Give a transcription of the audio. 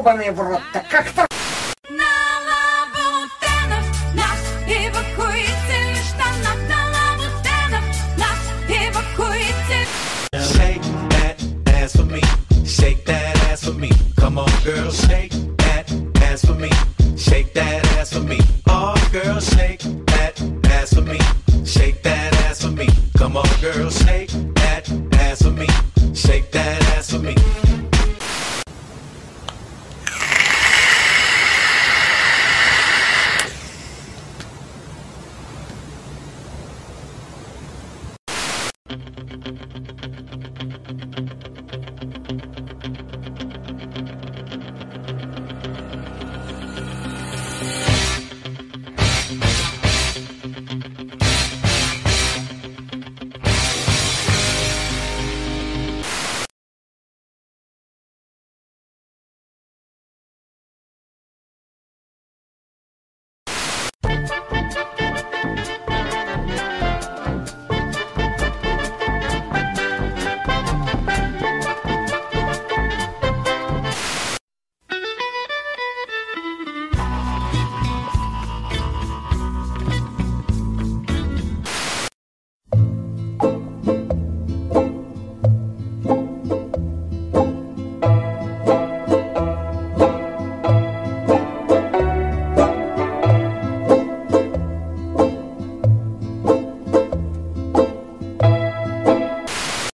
ёбаные в рот, так как-то...